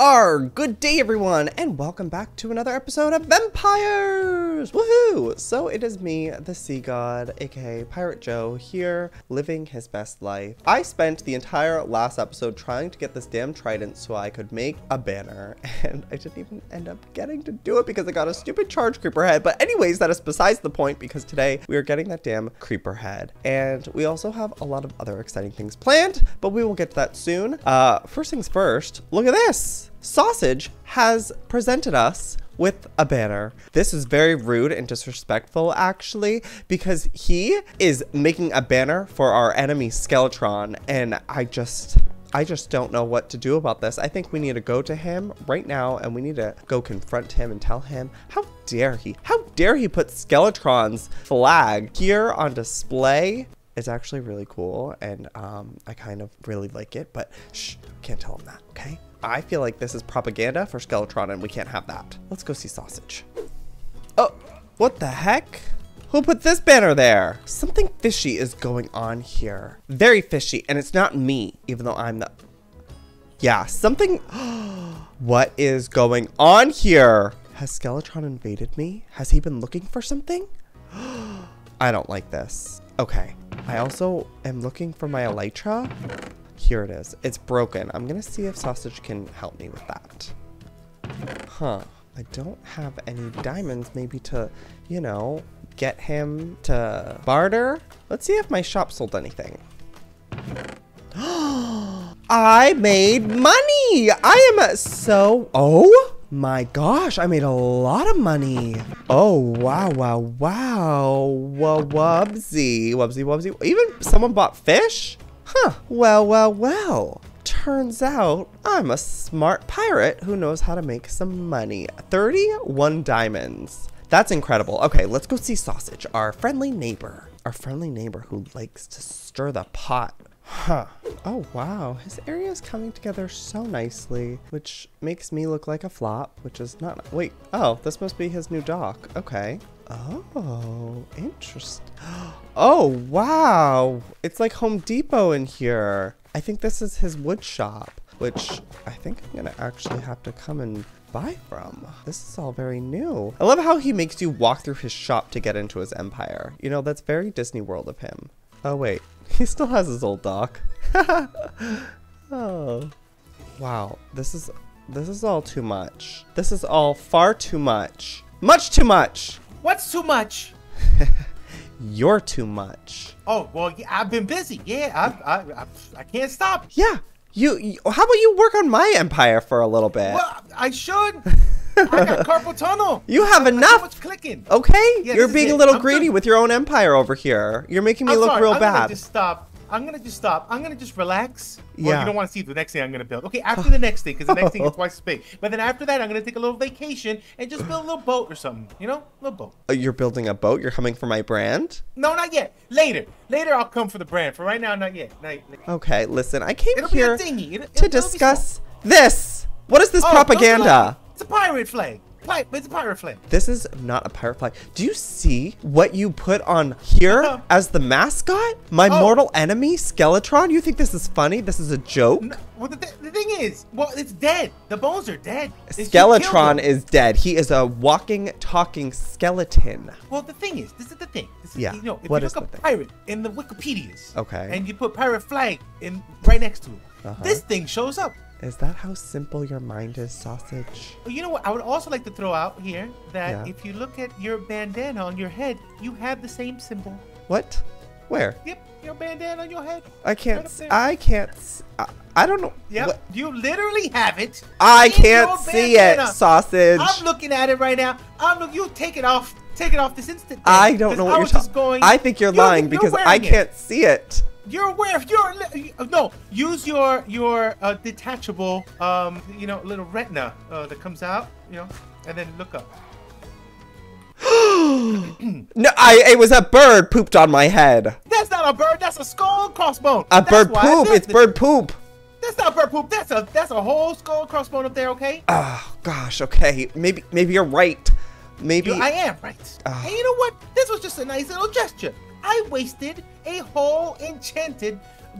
Good day everyone, and welcome back to another episode of Vampires! Woohoo! So it is me, the Sea God, aka Pirate Joe, here living his best life. I spent the entire last episode trying to get this damn trident so I could make a banner, and I didn't even end up getting to do it because I got a stupid charge creeper head. But anyways, that is besides the point, because today we are getting that damn creeper head. And we also have a lot of other exciting things planned, but we will get to that soon. First things first, look at this! Sausage has presented us with a banner. This is very rude and disrespectful, actually, because he is making a banner for our enemy Skeletron, and I just don't know what to do about this. I think we need to go to him right now, and we need to go confront him and tell him how dare he? How dare he put Skeletron's flag here on display? It's actually really cool, and I kind of really like it, but shh, can't tell him that, okay? I feel like this is propaganda for Skeletron, and we can't have that. Let's go see Sausage. Oh, what the heck? Who put this banner there? Something fishy is going on here. Very fishy, and it's not me, even though I'm the... Yeah, something... What is going on here? Has Skeletron invaded me? Has he been looking for something? I don't like this. Okay, I also am looking for my elytra. Here it is. It's broken. I'm gonna see if Sausage can help me with that. Huh. I don't have any diamonds maybe to, you know, get him to barter. Let's see if my shop sold anything. I made money! I am so... Oh! My gosh, I made a lot of money. Oh, wow, wow, wow. Wubsy, wubsy, wubsy. Even someone bought fish? Huh, well, well, well. Turns out I'm a smart pirate who knows how to make some money. 31 diamonds. That's incredible. Okay, let's go see Sausage, our friendly neighbor. Our friendly neighbor who likes to stir the pot. Huh. Oh, wow. His area is coming together so nicely, which makes me look like a flop, which is not... Wait. Oh, this must be his new dock. Okay. Oh, interesting. Oh, wow. It's like Home Depot in here. I think this is his wood shop, which I think I'm going to actually have to come and buy from. This is all very new. I love how he makes you walk through his shop to get into his empire. You know, that's very Disney World of him. Oh, wait. He still has his old dock. Oh. Wow. This is all too much. This is all far too much. Much too much! What's too much? You're too much. Oh, well, yeah, I've been busy. Yeah, I can't stop. Yeah. How about you work on my empire for a little bit? Well, I should. I got carpal tunnel. You have enough. What's clicking? Okay, yeah, you're being a little greedy with your own empire over here. You're making me look real bad. I'm gonna just stop. I'm gonna just relax. Yeah. Well, you don't want to see the next thing I'm gonna build. Okay, after the next thing, because the next thing is twice as big. But then after that, I'm gonna take a little vacation and just build a little boat or something. You know, a little boat. You're building a boat. You're coming for my brand. No, not yet. Later. Later, I'll come for the brand. For right now, not yet. Okay, listen. I came here to discuss this. What is this propaganda? It's a pirate flag. It's a pirate flag. This is not a pirate flag. Do you see what you put on here as the mascot? My mortal enemy, Skeletron? You think this is funny? This is a joke? No, well, the thing is, well, it's dead. The bones are dead. Skeletron is dead. He is a walking, talking skeleton. Well, the thing is, this is the thing. This is, yeah. You know, if you look up pirate in the Wikipedias, okay, and you put pirate flag in right next to it, this thing shows up. Is that how simple your mind is, Sausage? Well, you know what? I would also like to throw out here that if you look at your bandana on your head, you have the same symbol. What? Where? Yep, your bandana on your head. I can't. Right I don't know. Yep, what? You literally have it. I can't see it, Sausage. I'm looking at it right now. You take it off. Take it off this instant. I don't know what you're talking about. I think you're lying because I can't see it. You're aware of your no. Use your detachable you know, little retina that comes out, you know, and then look up. No, it was a bird pooped on my head. That's not a bird. That's a skull and crossbone. A bird poop. It's bird poop. That's not bird poop. That's a whole skull and crossbone up there. Okay. Oh gosh. Okay. Maybe you're right. Maybe I am right. Hey, you know what? This was just a nice little gesture. I wasted a whole enchanted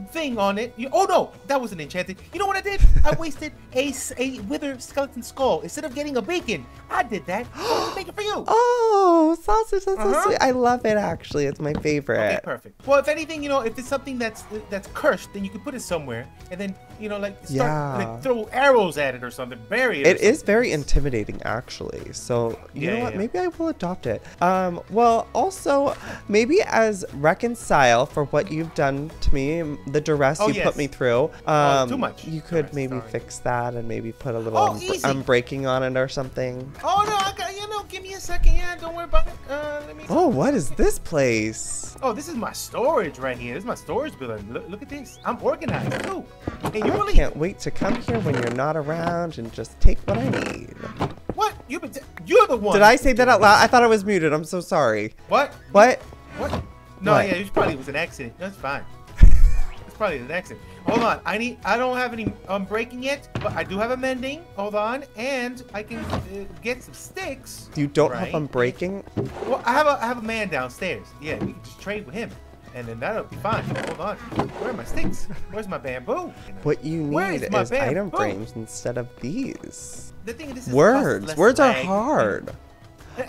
thing on it. Oh no, that wasn't enchanted. You know what I did? I wasted a wither skeleton skull instead of getting a bacon. I did that. I'll make it for you. Oh, sausage, that's so sweet. I love it actually. It's my favorite. Okay, perfect. Well, if anything, you know, if it's something that's cursed, then you can put it somewhere and then, you know, like start like, throw arrows at it or something, bury it. It is very intimidating actually. So you know what? Maybe I will adopt it. Well, also maybe as reconcile for what you've done to me, the duress you put me through. Too much. You could fix that and maybe put a little unbreaking on it or something. Oh no, I got, you know, give me a second. Yeah, don't worry about it. Let me. Oh, what is this place? Oh, this is my storage right here. This is my storage building. Look at this. I'm organized too. Hey, you really can't wait to come here when you're not around and just take what I need. What? You're the one. Did I say that out loud? I thought I was muted. I'm so sorry. What? What? What? No, yeah, it probably was an accident. That's fine. It's probably an accident. Hold on, I don't have any breaking yet, but I do have a mending. Hold on, and I can get some sticks. You don't have unbreaking? Well, I have a man downstairs. Yeah, we can just trade with him, and then that'll be fine. Hold on, where are my sticks? Where's my bamboo? What you need is item frames instead of these. The thing is, words are hard.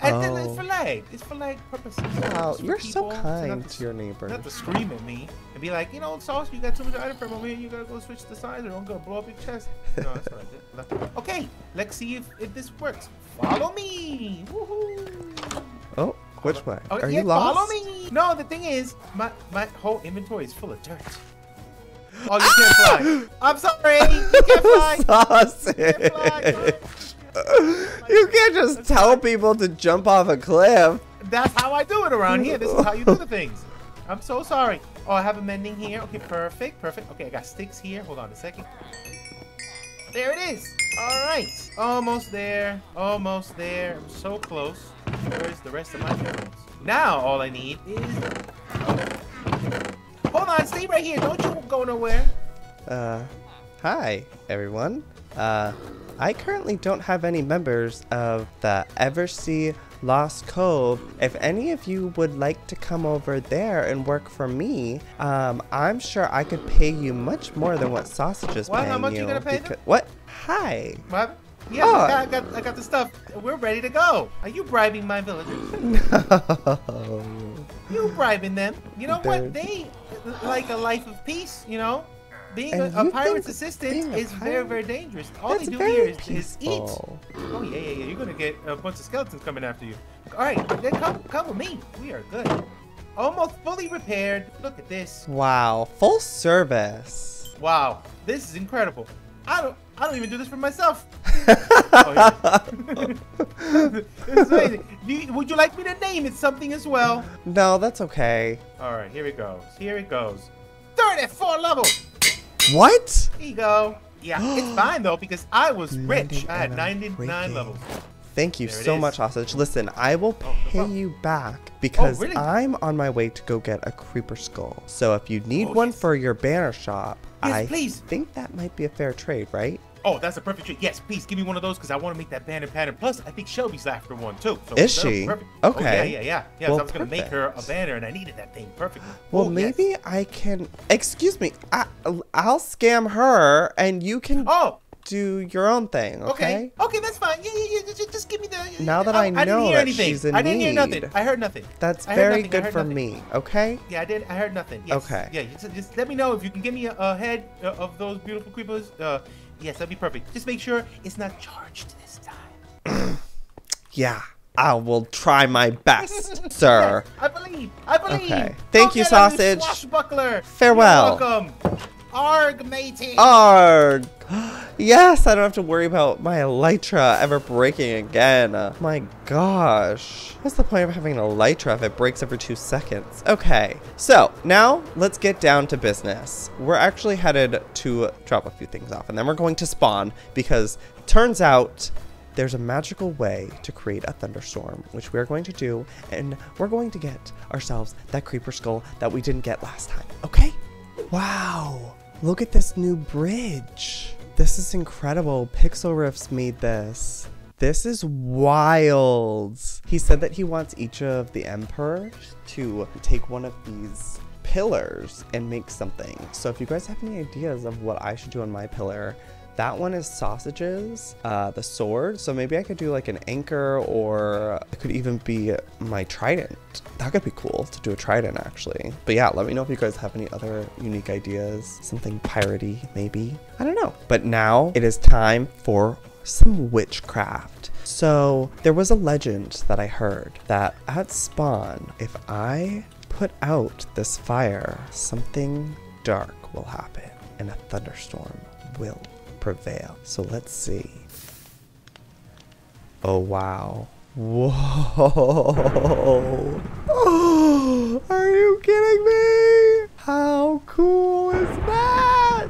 And it's for lag. It's for lag purposes. Wow, you're so kind to your neighbors. Not to scream at me and be like, you know, Sauce, you got too much item from over here. You gotta go switch the size, or I'm gonna blow up your chest. No, that's what I did. Okay, let's see if this works. Follow me. Woohoo! Oh, which way? Are you lost? Follow me. No, the thing is, my whole inventory is full of dirt. Oh, you can't fly. I'm sorry. You can't fly. Sausage. You can't fly. You can't just tell people to jump off a cliff. That's how I do it around here. This is how you do the things. I'm so sorry. Oh, I have a mending here. Okay, perfect, perfect. Okay, I got sticks here. Hold on a second. There it is. All right. Almost there. Almost there. I'm so close. Where's the rest of my arrows? Now all I need is... Hold on. Stay right here. Don't you go nowhere. Hi, everyone. I currently don't have any members of the Eversea Lost Cove. If any of you would like to come over there and work for me, I'm sure I could pay you much more than what Sausage is paying you. How much you gonna pay them? What? Hi. What? Yeah, I got the stuff. We're ready to go. Are you bribing my villagers? No. You bribing them. You know what? They like a life of peace, you know? Being a pirate's assistant is very, very dangerous. All they do here is eat. Oh, yeah. You're going to get a bunch of skeletons coming after you. All right, then come with me. We are good. Almost fully repaired. Look at this. Wow, full service. Wow, this is incredible. I don't even do this for myself. This is amazing. Would you like me to name it something as well? No, that's okay. All right, here it goes. 34 levels. What? There you go. Yeah, it's fine though because I was rich. I had 99 levels. Thank you so much, Sausage. Listen, I will pay you back because I'm on my way to go get a creeper skull. So if you need one for your banner shop, I think that might be a fair trade, right? Oh, that's a perfect trade. Yes, please give me one of those because I want to make that banner pattern. Plus, I think Shelby's after one too. So is she? Okay. Oh, yeah. Yeah, well, so I was going to make her a banner and I needed that thing perfectly. Well, maybe I can... Excuse me. I'll scam her and you can do your own thing, okay? Okay, that's fine. Yeah. Just give me the... Now that I know that she's in need. I didn't hear nothing. I heard nothing. That's very good for me, okay? Yeah, I heard nothing. Yes. Okay. Yeah, just let me know if you can give me a head of those beautiful creepers. Yes, that'd be perfect. Just make sure it's not charged this time. Yeah, I will try my best, sir. Yes, I believe. Okay. Thank you, Sausage. Farewell. You're welcome. Arg, matey. Arg. Yes, I don't have to worry about my elytra ever breaking again. My gosh. What's the point of having an elytra if it breaks every 2 seconds? Okay, so now let's get down to business. We're actually headed to drop a few things off and then we're going to spawn because turns out there's a magical way to create a thunderstorm, which we're going to do, and we're going to get ourselves that creeper skull that we didn't get last time, okay? Wow, look at this new bridge. This is incredible. Pixelriffs made this. This is wild. He said that he wants each of the emperors to take one of these pillars and make something. So if you guys have any ideas of what I should do on my pillar, that one is sausages, the sword. So maybe I could do like an anchor, or it could even be my trident. That could be cool to do a trident actually. But yeah, let me know if you guys have any other unique ideas, something piratey maybe, I don't know. But now it is time for some witchcraft. So there was a legend that I heard that at spawn, if I put out this fire, something dark will happen and a thunderstorm will prevail. So let's see. Oh wow. Whoa. Oh, are you kidding me? How cool is that?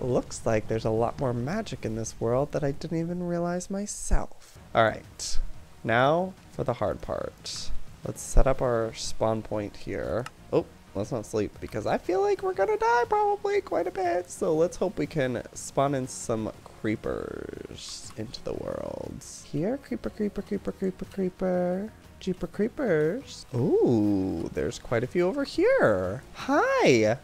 Looks like there's a lot more magic in this world that I didn't even realize myself. All right, now for the hard part. Let's set up our spawn point here. Oh, let's not sleep because I feel like we're gonna die probably quite a bit. So let's hope we can spawn in some creepers into the world. Here, creeper, creeper, creeper, creeper, creeper, jeeper creepers. Ooh, there's quite a few over here. Hi.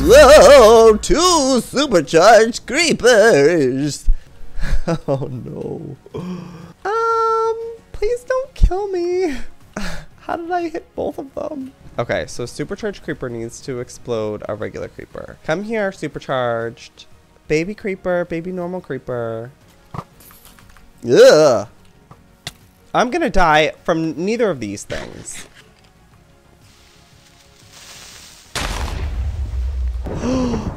Whoa, two supercharged creepers. Oh no. Please don't kill me. How did I hit both of them? Okay, so supercharged creeper needs to explode a regular creeper. Come here, supercharged. Baby creeper, baby normal creeper. Ugh. I'm gonna die from neither of these things.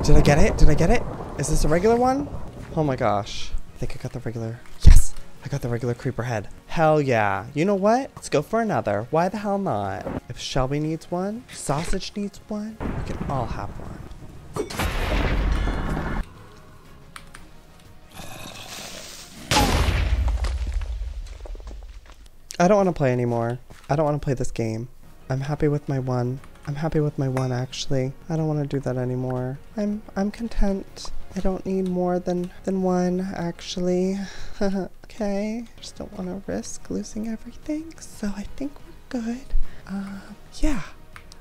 Did I get it? Did I get it? Is this a regular one? Oh my gosh. I think I got the regular. Yes, I got the regular creeper head. Hell yeah. You know what? Let's go for another. Why the hell not? If Shelby needs one, Sausage needs one, we can all have one. I don't want to play anymore. I don't want to play this game. I'm happy with my one. I'm happy with my one actually. I don't want to do that anymore. I'm content. I don't need more than one, actually. Okay, just don't want to risk losing everything, so I think we're good. Yeah.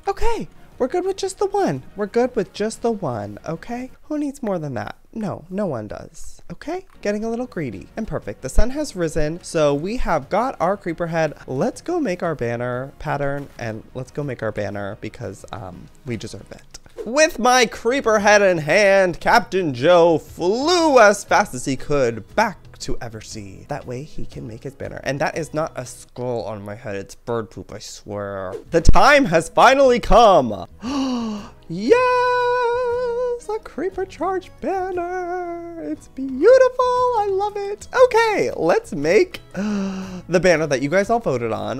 Okay, we're good with just the one. We're good with just the one, okay? Who needs more than that? No, no one does, okay? Getting a little greedy. And perfect, the sun has risen, so we have got our creeper head. Let's go make our banner pattern, and let's go make our banner because we deserve it. With my creeper head in hand, Captain Joe flew as fast as he could back to Eversea. That way he can make his banner. And that is not a skull on my head, it's bird poop, I swear. The time has finally come. Yes, a creeper charge banner. It's beautiful, I love it. Okay, let's make the banner that you guys all voted on.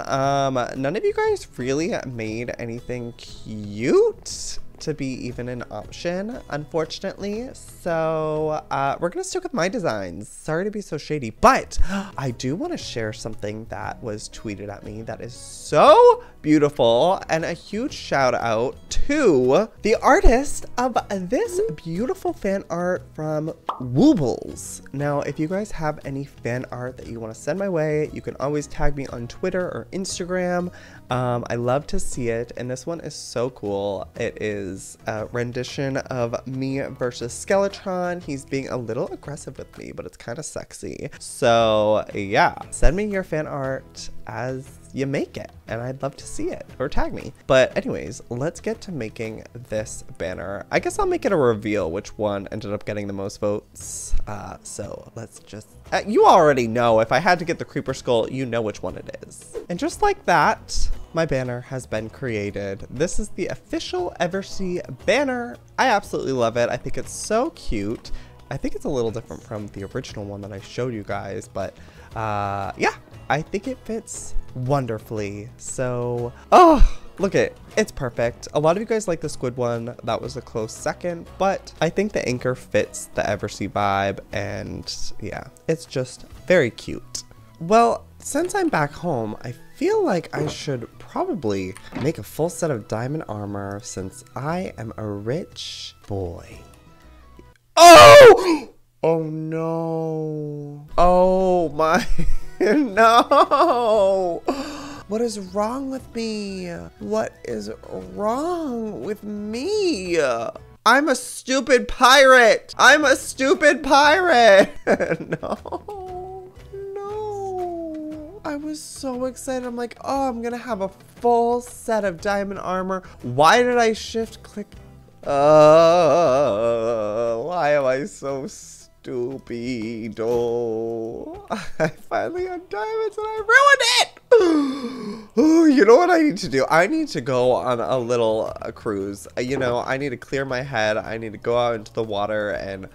None of you guys really made anything cute to be even an option, unfortunately. So we're gonna stick with my designs. Sorry to be so shady, but I do want to share something that was tweeted at me that is so beautiful, and a huge shout out to the artist of this beautiful fan art from Woobles. Now, if you guys have any fan art that you want to send my way, you can always tag me on Twitter or Instagram. I love to see it, and this one is so cool. It is a rendition of me versus Skeletron. He's being a little aggressive with me, but it's kind of sexy. So yeah, send me your fan art as you make it, and I'd love to see it, or tag me. But anyways, let's get to making this banner. I guess I'll make it a reveal which one ended up getting the most votes. So let's just, you already know, if I had to get the creeper skull, you know which one it is. And just like that, my banner has been created. This is the official Eversea banner. I absolutely love it. I think it's so cute. I think it's a little different from the original one that I showed you guys, but yeah, I think it fits wonderfully. So, oh, look at it. It's perfect. A lot of you guys like the squid one. That was a close second, but I think the anchor fits the Eversea vibe, and yeah, it's just very cute. Well, since I'm back home, I feel like I should probably make a full set of diamond armor since I am a rich boy. Oh! Oh no. Oh my. No. What is wrong with me? What is wrong with me? I'm a stupid pirate. I'm a stupid pirate. No. I was so excited. I'm like, oh, I'm gonna have a full set of diamond armor. Why did I shift click? Why am I so stupido? I finally got diamonds and I ruined it. Oh, you know what I need to do? I need to go on a little cruise. You know, I need to clear my head. I need to go out into the water and,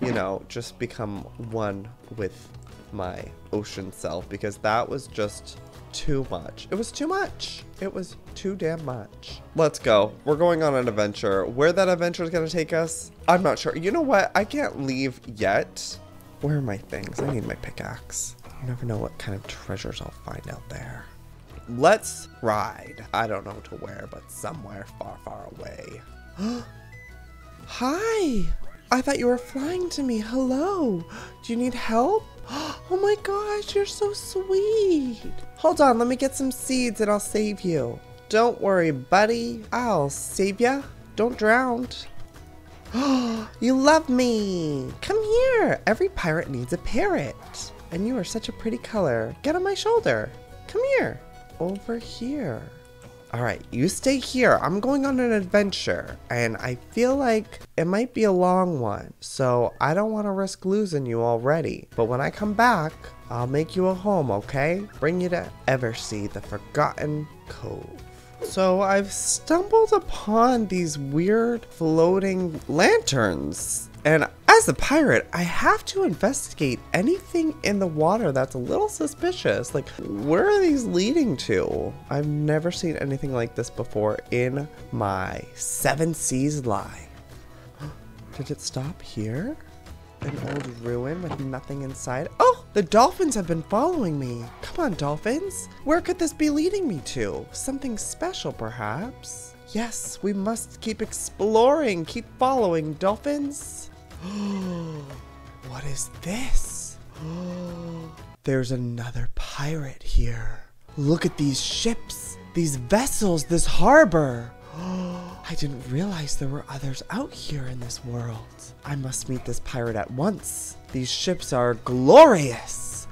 you know, just become one with my ocean self, because that was just too much. It was too much. It was too damn much. Let's go. We're going on an adventure. Where that adventure is going to take us, I'm not sure. You know what? I can't leave yet. Where are my things? I need my pickaxe. You never know what kind of treasures I'll find out there. Let's ride. I don't know to where, but somewhere far, far away. Hi. I thought you were flying to me. Hello. Do you need help? Oh my gosh, you're so sweet. Hold on, let me get some seeds and I'll save you. Don't worry, buddy. I'll save ya. Don't drown. You love me. Come here. Every pirate needs a parrot. And you are such a pretty color. Get on my shoulder. Come here. Over here. All right, you stay here. I'm going on an adventure. And I feel like it might be a long one. So I don't want to risk losing you already. But when I come back, I'll make you a home, okay? Bring you to Eversea, the Forgotten Cove. So I've stumbled upon these weird floating lanterns. And as a pirate, I have to investigate anything in the water that's a little suspicious. Like, where are these leading to? I've never seen anything like this before in my 7 seas life. Did it stop here? An old ruin with nothing inside. Oh, the dolphins have been following me. Come on, dolphins. Where could this be leading me to? Something special, perhaps? Yes, we must keep exploring. Keep following, dolphins. What is this? There's another pirate here. Look at these ships, these vessels, this harbor. I didn't realize there were others out here in this world. I must meet this pirate at once. These ships are glorious.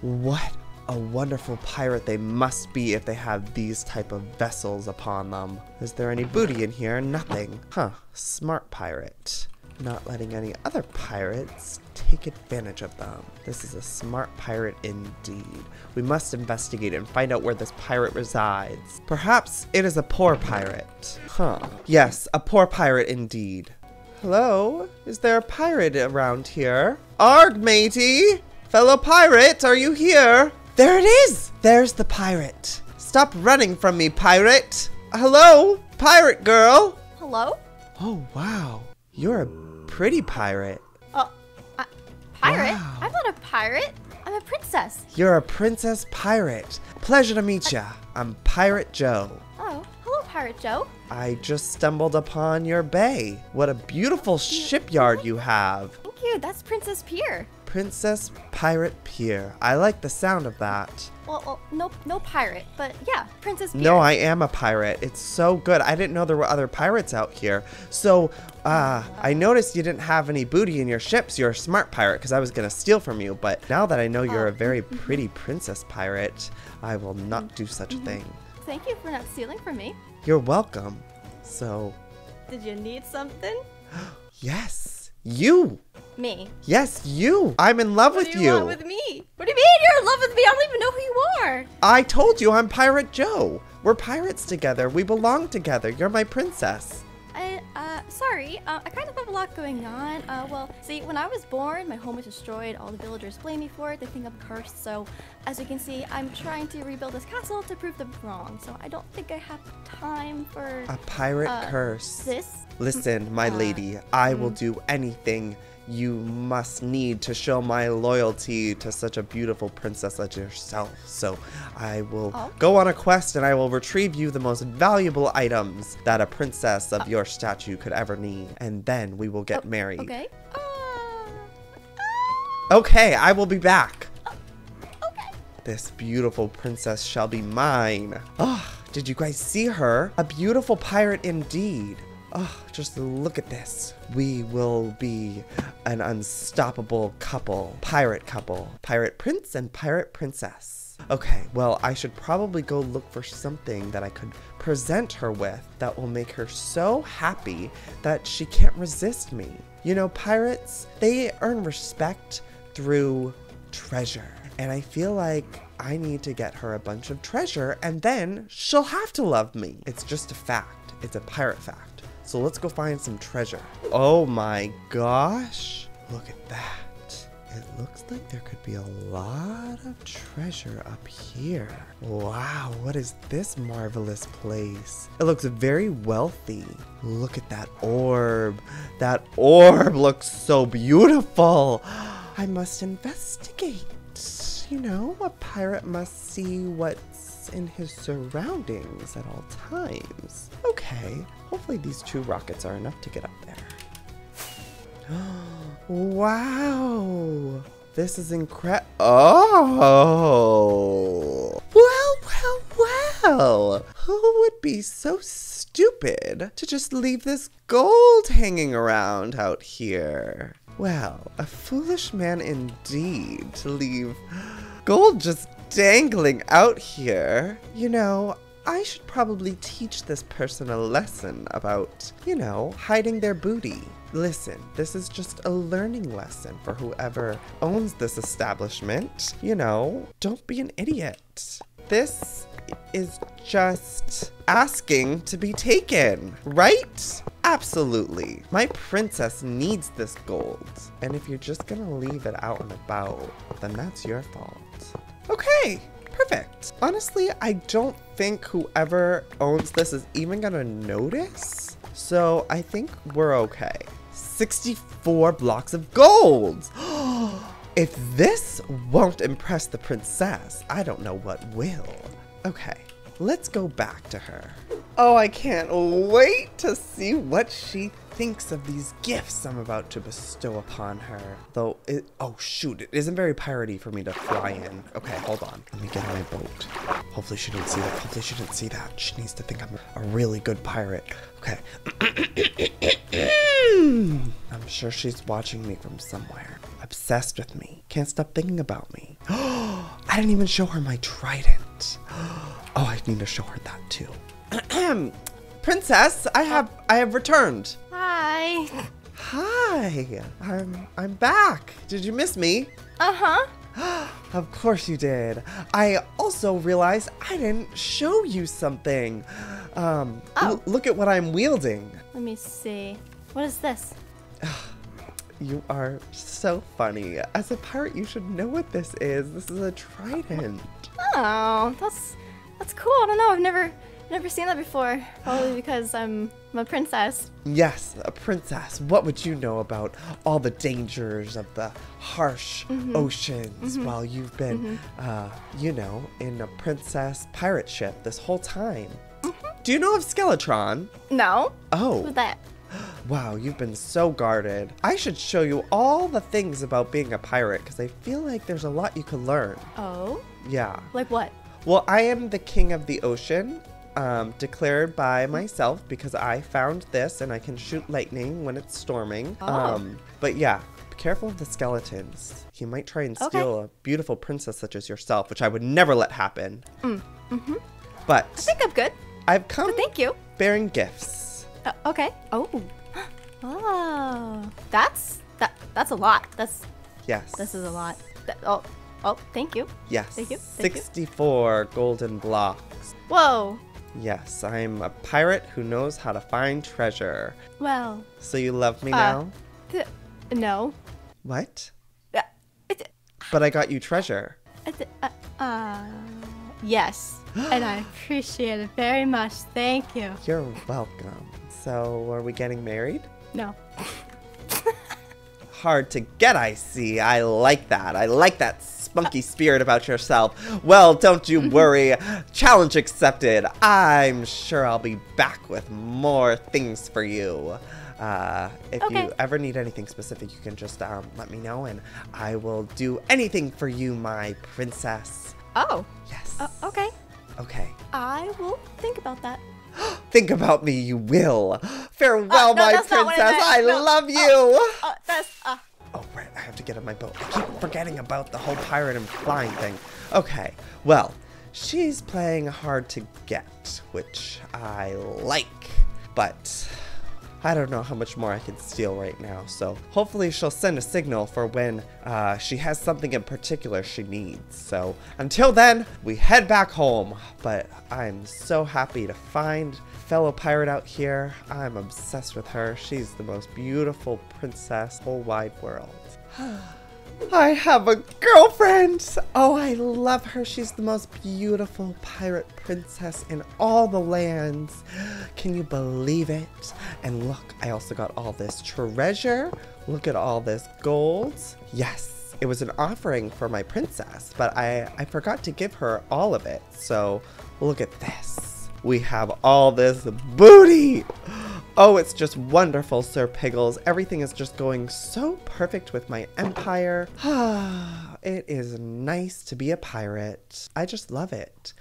What a wonderful pirate they must be if they have these type of vessels upon them. Is there any booty in here? Nothing. Huh, smart pirate. Not letting any other pirates take advantage of them. This is a smart pirate indeed. We must investigate and find out where this pirate resides. Perhaps it is a poor pirate. Huh. Yes, a poor pirate indeed. Hello? Is there a pirate around here? Arg, matey! Fellow pirate, are you here? There it is! There's the pirate. Stop running from me, pirate! Hello? Pirate girl! Hello? Oh, wow. You're a pretty pirate. Oh, pirate? Wow. I'm not a pirate. I'm a princess. You're a princess pirate. Pleasure to meet ya. I'm Pirate Joe. Oh, hello, Pirate Joe. I just stumbled upon your bay. What a beautiful shipyard you have. Thank you. That's Princess Pier. Princess Pirate Pier. I like the sound of that. Well, no pirate, but yeah, Princess Pier. No, I am a pirate. It's so good. I didn't know there were other pirates out here. So, I noticed you didn't have any booty in your ships. You're a smart pirate, because I was going to steal from you. But now that I know you're a very pretty princess pirate, I will not do such a thing. Thank you for not stealing from me. You're welcome. So... did you need something? Yes, you! Me? Yes, you! I'm in love with you! What do you want with me? What do you mean you're in love with me? I don't even know who you are! I told you I'm Pirate Joe! We're pirates together, we belong together, you're my princess! Sorry, I kind of have a lot going on. See, when I was born, my home was destroyed. All the villagers blame me for it, they think I'm cursed. So, as you can see, I'm trying to rebuild this castle to prove them wrong. So I don't think I have time for... a pirate curse. This? Listen, my lady, I will do anything you must need to show my loyalty to such a beautiful princess as yourself. So I will go on a quest and I will retrieve you the most valuable items that a princess of your stature could ever need. And then we will get married. Okay. Okay, I will be back. Okay. This beautiful princess shall be mine. Oh, did you guys see her? A beautiful pirate indeed. Oh, just look at this. We will be an unstoppable couple. Pirate prince and pirate princess. Okay, well, I should probably go look for something that I could present her with that will make her so happy that she can't resist me. You know, pirates, they earn respect through treasure. And I feel like I need to get her a bunch of treasure and then she'll have to love me. It's just a fact. It's a pirate fact. So let's go find some treasure. Oh my gosh. Look at that. It looks like there could be a lot of treasure up here. Wow, what is this marvelous place? It looks very wealthy. Look at that orb. That orb looks so beautiful. I must investigate. You know, a pirate must see what's in his surroundings at all times. Okay, hopefully these two rockets are enough to get up there. Wow! This is incredible. Oh! Well, well, well! Who would be so stupid to just leave this gold hanging around out here? Well, a foolish man indeed to leave gold just dangling out here. You know, I should probably teach this person a lesson about, you know, hiding their booty. Listen, this is just a learning lesson for whoever owns this establishment. You know, don't be an idiot. This is just asking to be taken, right? Absolutely. My princess needs this gold. And if you're just gonna leave it out and about, then that's your fault. Okay, perfect. Honestly, I don't think whoever owns this is even gonna notice. So I think we're okay. 64 blocks of gold. If this won't impress the princess, I don't know what will. Okay, let's go back to her. Oh, I can't wait to see what she thinks of these gifts I'm about to bestow upon her. Though, oh shoot, it isn't very piratey for me to fly in. Okay, hold on. Let me get on my boat. Hopefully she didn't see that. Hopefully she didn't see that. She needs to think I'm a really good pirate. Okay. I'm sure she's watching me from somewhere. Obsessed with me. Can't stop thinking about me. Oh, I didn't even show her my trident. Oh, I need to show her that too. Princess, I have returned. Hi. Hi. I'm back. Did you miss me? Uh-huh. Of course you did. I also realized I didn't show you something. Look at what I'm wielding. Let me see. What is this? You are so funny. As a pirate, you should know what this is. This is a trident. Oh, that's cool. I don't know. I've never seen that before, probably because I'm a princess. Yes, a princess. What would you know about all the dangers of the harsh oceans while you've been, you know, in a princess pirate ship this whole time? Do you know of Skeletron? No. Oh. What's that? Wow, you've been so guarded. I should show you all the things about being a pirate because I feel like there's a lot you could learn. Oh? Yeah. Like what? Well, I am the king of the ocean. Declared by myself because I found this and I can shoot lightning when it's storming. Oh. But yeah, be careful of the skeletons. He might try and steal a beautiful princess such as yourself, which I would never let happen. But I think I'm good. I've come thank you. Bearing gifts. Okay. Oh. Oh. That's a lot. That's yes. This is a lot. Oh, thank you. Yes. Thank you. Thank 64 golden blocks. Whoa. Yes, I'm a pirate who knows how to find treasure. Well. So you love me now? No. What? But I got you treasure. Yes. And I appreciate it very much. Thank you. You're welcome. So are we getting married? No. Hard to get, I see. I like that. I like that spunky spirit about yourself. Well, don't you worry. Challenge accepted. I'm sure I'll be back with more things for you. If you ever need anything specific, you can just let me know and I will do anything for you, my princess. Oh. Yes. Okay. Okay. I will think about that. Think about me, you will. Farewell, no, my princess. I love you. Oh, right. I have to get on my boat. I keep forgetting about the whole pirate and flying thing. Okay. Well, she's playing hard to get, which I like. But I don't know how much more I can steal right now, so hopefully she'll send a signal for when she has something in particular she needs. So until then, we head back home, but I'm so happy to find fellow pirate out here. I'm obsessed with her. She's the most beautiful princess in the whole wide world. I have a girlfriend! Oh, I love her. She's the most beautiful pirate princess in all the lands. Can you believe it? And look, I also got all this treasure. Look at all this gold. Yes, it was an offering for my princess, but I forgot to give her all of it. So look at this. We have all this booty! Oh, it's just wonderful, Sir Piggles. Everything is just going so perfect with my empire. It is nice to be a pirate. I just love it.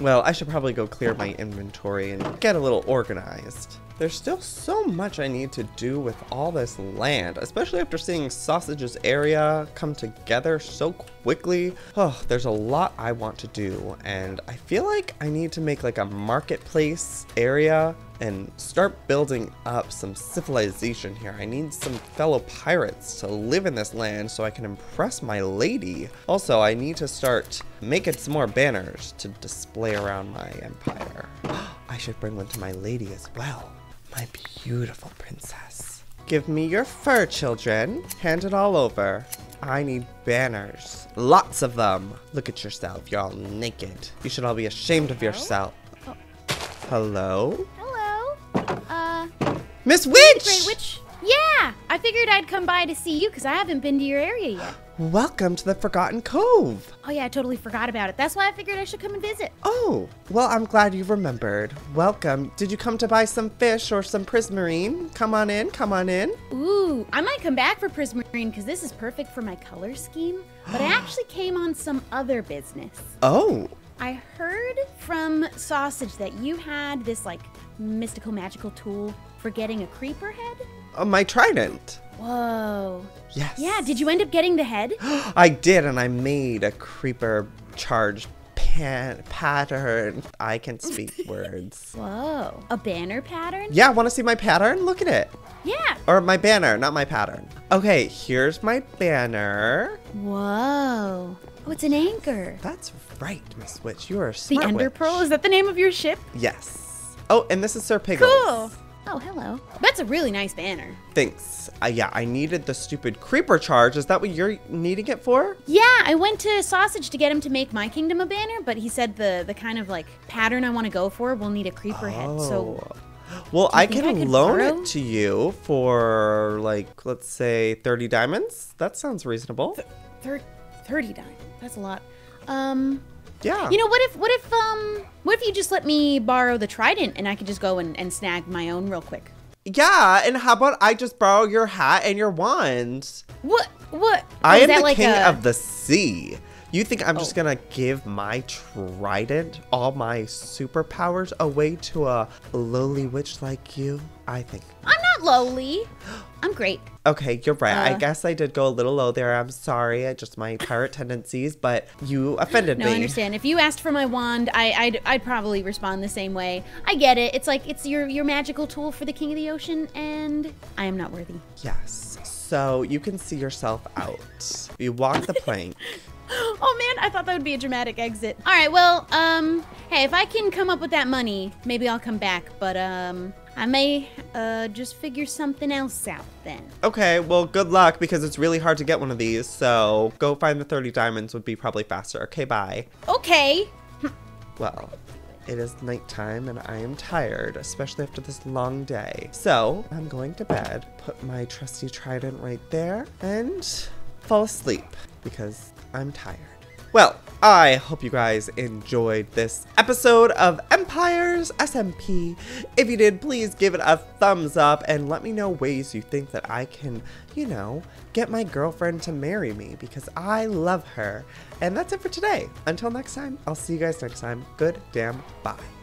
Well, I should probably go clear my inventory and get a little organized. There's still so much I need to do with all this land, especially after seeing Sausage's area come together so quickly. Oh, there's a lot I want to do, and I feel like I need to make like a marketplace area and start building up some civilization here. I need some fellow pirates to live in this land so I can impress my lady. Also, I need to start making some more banners to display around my empire. I should bring one to my lady as well. My beautiful princess. Give me your fur, children. Hand it all over. I need banners. Lots of them. Look at yourself. You're all naked. You should all be ashamed of yourself. Oh. Hello? Hello? Miss Witch! Great Witch. Yeah! I figured I'd come by to see you because I haven't been to your area yet. Welcome to the Forgotten Cove. Oh yeah, I totally forgot about it. That's why I figured I should come and visit. Oh, well, I'm glad you remembered. Welcome. Did you come to buy some fish or some prismarine? Come on in, come on in. Ooh, I might come back for prismarine because this is perfect for my color scheme. But I actually came on some other business. Oh. I heard from Sausage that you had this like mystical magical tool for getting a creeper head. My trident. Whoa. Yes. Yeah, did you end up getting the head? I did, and I made a creeper charge pattern. I can speak words. Whoa. A banner pattern? Yeah, want to see my pattern? Look at it. Yeah. Or my banner, not my pattern. Okay, here's my banner. Whoa. Oh, it's an anchor. That's right, Miss Witch. You are a smart witch. The Enderpearl, is that the name of your ship? Yes. Oh, and this is Sir Piggles. Cool. Oh, hello. That's a really nice banner. Thanks. Yeah, I needed the stupid creeper charge. Is that what you're needing it for? Yeah, I went to Sausage to get him to make my kingdom a banner, but he said the kind of like pattern I want to go for will need a creeper head. So, well, I can loan it to you for like, let's say 30 diamonds. That sounds reasonable. 30 diamonds. That's a lot. Yeah. You know, what if you just let me borrow the trident and I could just go and snag my own real quick? Yeah, and how about I just borrow your hat and your wand? What? I am the king of the sea. You think I'm just gonna give my trident, all my superpowers, away to a lowly witch like you? I think. I'm not lowly. I'm great. Okay, you're right. I guess I did go a little low there. I'm sorry. I just my pirate tendencies, but you offended me. No, I understand. If you asked for my wand, I'd probably respond the same way. I get it. It's like it's your magical tool for the king of the ocean, and I am not worthy. Yes. So you can see yourself out. You walk the plank. Oh man, I thought that would be a dramatic exit. All right, well, hey, if I can come up with that money, maybe I'll come back, but I may just figure something else out then. Okay, well, good luck because it's really hard to get one of these, so go find the 30 diamonds would be probably faster. Okay, bye. Okay. Well, it is nighttime and I am tired, especially after this long day. So I'm going to bed, put my trusty trident right there, and fall asleep because I'm tired. Well, I hope you guys enjoyed this episode of Empires SMP. If you did, please give it a thumbs up and let me know ways you think that I can, you know, get my girlfriend to marry me because I love her. And that's it for today. Until next time, I'll see you guys next time. Good damn bye.